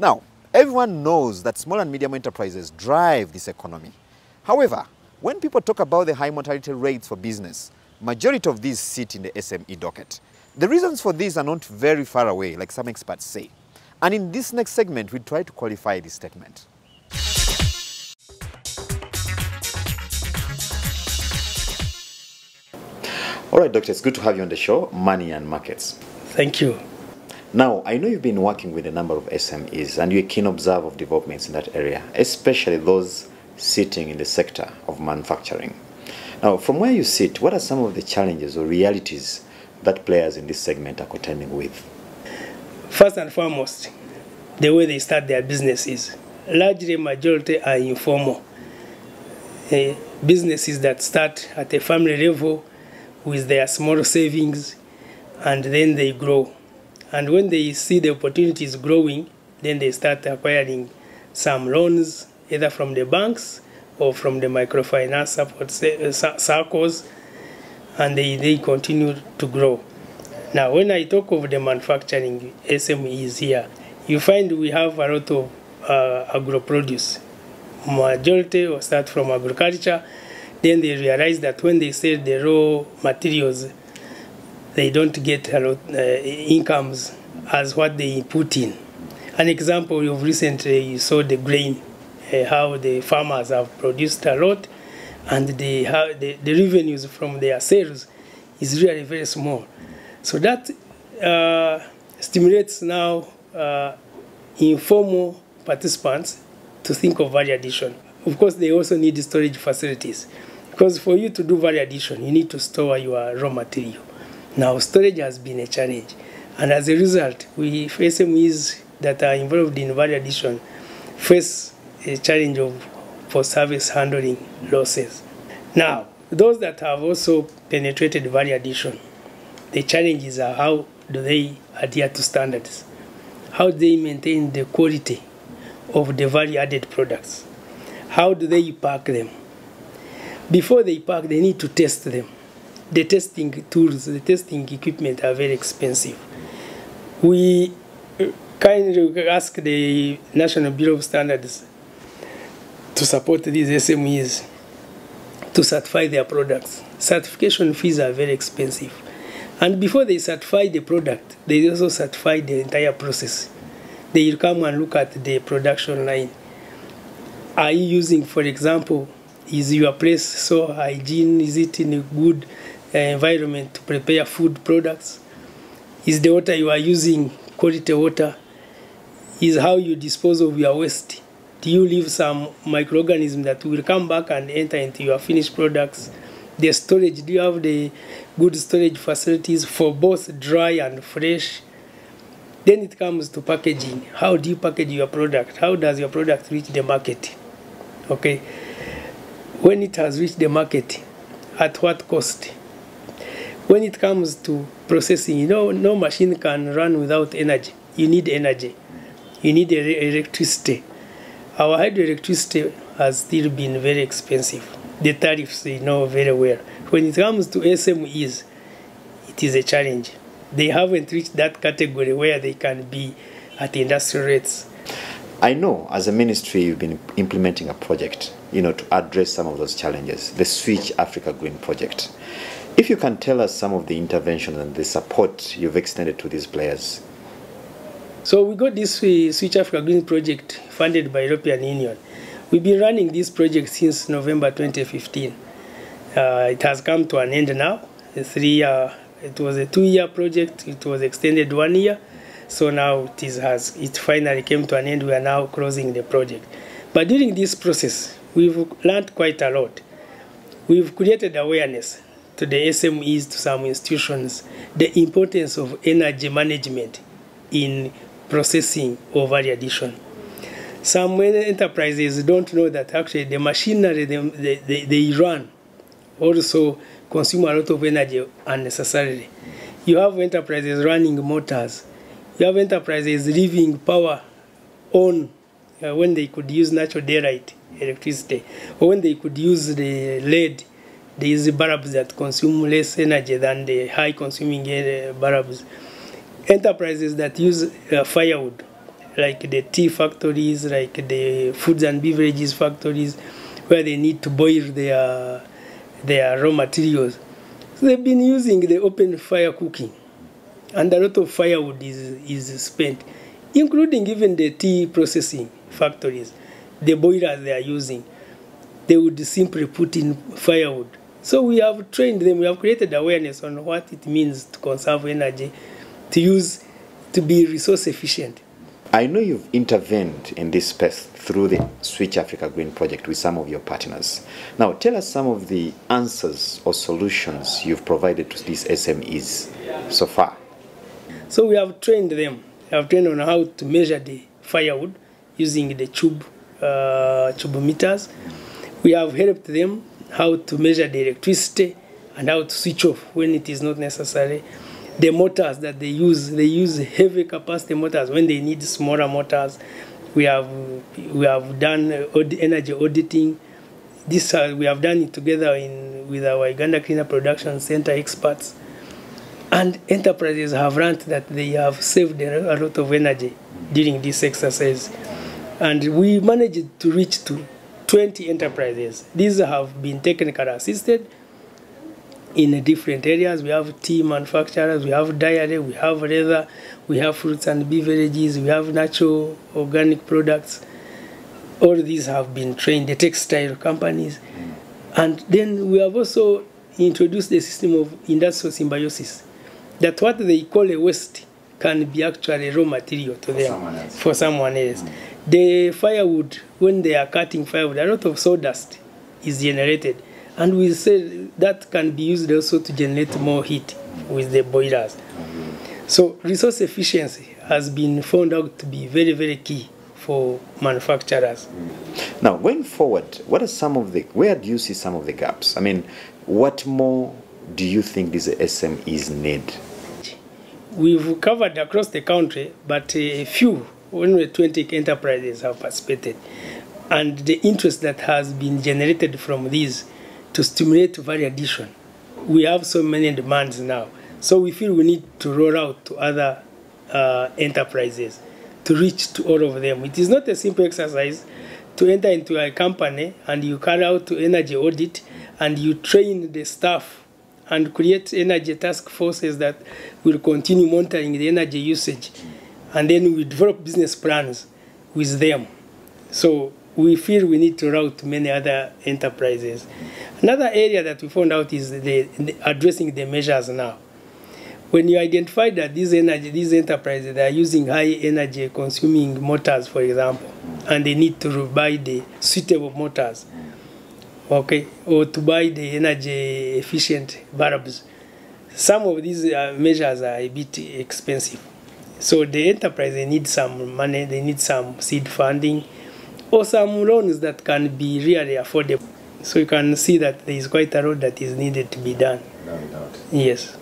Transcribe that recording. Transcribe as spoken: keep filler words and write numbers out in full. Now, everyone knows that small and medium enterprises drive this economy. However, when people talk about the high mortality rates for business, majority of these sit in the S M E docket. The reasons for these are not very far away, like some experts say. And in this next segment, we try to qualify this statement. All right, Doctor, it's good to have you on the show, Money and Markets. Thank you. Now, I know you've been working with a number of S M Es and you're a keen observer of developments in that area, especially those sitting in the sector of manufacturing. Now, from where you sit, what are some of the challenges or realities that players in this segment are contending with? First and foremost, the way they start their businesses. Largely, majority are informal. Uh, businesses that start at a family level with their small savings, and then they grow. And when they see the opportunities growing, then they start acquiring some loans, either from the banks or from the microfinance support circles, and they, they continue to grow. Now, when I talk of the manufacturing S M Es here, you find we have a lot of uh, agro-produce. Majority will start from agriculture. Then they realize that when they sell the raw materials, they don't get a lot uh, incomes as what they put in. An example of recently, you saw the grain, uh, how the farmers have produced a lot, and they have the, the revenues from their sales is really very small. So that uh, stimulates now uh, informal participants to think of value addition. Of course, they also need storage facilities, because for you to do value addition, you need to store your raw material. Now, storage has been a challenge, and as a result, we S M Es that are involved in value addition face a challenge of for service handling losses. Now, those that have also penetrated value addition, the challenges are how do they adhere to standards, how do they maintain the quality of the value-added products. How do they pack them? Before they pack, they need to test them. The testing tools, the testing equipment are very expensive. We kindly ask the National Bureau of Standards to support these S M Es to certify their products. Certification fees are very expensive. And before they certify the product, they also certify the entire process. They will come and look at the production line. Are you using, for example, is your place so hygiene? Is it in a good uh, environment to prepare food products? Is the water you are using quality water? Is how you dispose of your waste? Do you leave some microorganisms that will come back and enter into your finished products? The storage, do you have the good storage facilities for both dry and fresh? Then it comes to packaging. How do you package your product? How does your product reach the market? Okay. When it has reached the market, at what cost? When it comes to processing, you know, no machine can run without energy. You need energy. You need electricity. Our hydroelectricity has still been very expensive. The tariffs, you know very well. When it comes to S M Es, it is a challenge. They haven't reached that category where they can be at industrial rates. I know as a ministry you've been implementing a project, you know, to address some of those challenges, the Switch Africa Green Project. If you can tell us some of the interventions and the support you've extended to these players. So we got this uh, Switch Africa Green Project funded by European Union. We've been running this project since November twenty fifteen. Uh, it has come to an end now. The three, uh, it was a two-year project. It was extended one year. So now it is has it finally came to an end. We are now closing the project. But during this process, we've learned quite a lot. We've created awareness to the S M Es, to some institutions, the importance of energy management in processing or value addition. Some enterprises don't know that actually the machinery they, they, they run also consume a lot of energy unnecessarily. You have enterprises running motors. You have enterprises leaving power on uh, when they could use natural daylight electricity, or when they could use the lead, these bulbs that consume less energy than the high consuming uh, bulbs. Enterprises that use uh, firewood, like the tea factories, like the foods and beverages factories, where they need to boil their their raw materials. So they've been using the open fire cooking, and a lot of firewood is, is spent, including even the tea processing factories. The boilers they are using, they would simply put in firewood. So we have trained them, we have created awareness on what it means to conserve energy, to use, to be resource efficient. I know you've intervened in this space through the Switch Africa Green Project with some of your partners. Now, tell us some of the answers or solutions you've provided to these S M Es so far. So we have trained them. We have trained on how to measure the firewood using the tube, uh, tube meters. We have helped them how to measure the electricity and how to switch off when it is not necessary. The motors that they use, they use heavy capacity motors when they need smaller motors. We have, we have done energy auditing. This, uh, we have done it together in, with our Uganda Cleaner Production Center experts. And enterprises have learned that they have saved a lot of energy during this exercise. And we managed to reach to twenty enterprises. These have been technically assisted in different areas. We have tea manufacturers, we have dairy, we have leather, we have fruits and beverages, we have natural organic products. All these have been trained, the textile companies. And then we have also introduced the system of industrial symbiosis, that what they call a waste can be actually raw material to them, for someone else. Mm-hmm. The firewood, when they are cutting firewood, a lot of sawdust is generated. And we say that can be used also to generate more heat with the boilers. So resource efficiency has been found out to be very, very key for manufacturers. Now, going forward, what are some of the, where do you see some of the gaps? I mean, what more do you think these S M Es need? We've covered across the country, but a few, only twenty enterprises have participated. And the interest that has been generated from these to stimulate value addition. We have so many demands now, so we feel we need to roll out to other uh, enterprises to reach to all of them. It is not a simple exercise to enter into a company and you carry out energy audit and you train the staff and create energy task forces that will continue monitoring the energy usage, and then we develop business plans with them. So we feel we need to route many other enterprises. Another area that we found out is the, the addressing the measures now. When you identify that these energy, these enterprises, they are using high energy consuming motors, for example, and they need to buy the suitable motors, okay, or to buy the energy efficient bulbs. Some of these measures are a bit expensive. So the enterprise, they need some money, they need some seed funding, or some loans that can be really affordable. So you can see that there is quite a lot that is needed to be done. No doubt. Yes.